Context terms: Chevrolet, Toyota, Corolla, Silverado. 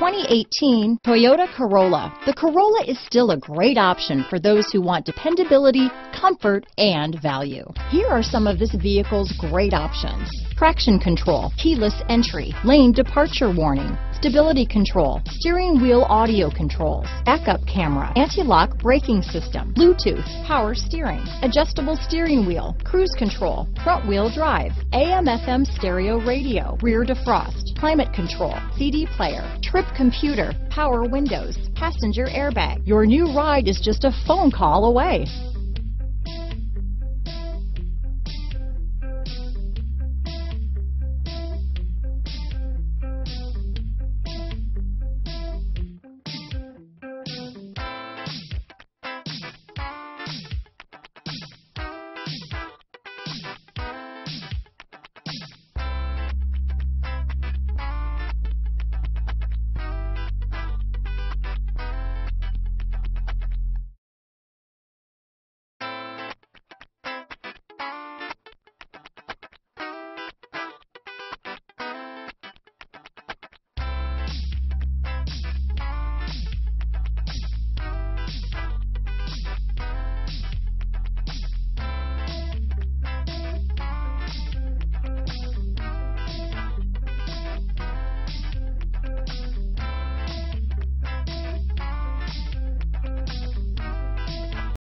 2018 Toyota Corolla. The Corolla is still a great option for those who want dependability, comfort, and value. Here are some of this vehicle's great options: traction control, keyless entry, lane departure warning, stability control, steering wheel audio controls, backup camera, anti-lock braking system, Bluetooth, power steering, adjustable steering wheel, cruise control, front wheel drive, AM/FM stereo radio, rear defrost, climate control, CD player, trip computer, power windows, passenger airbag. Your new ride is just a phone call away.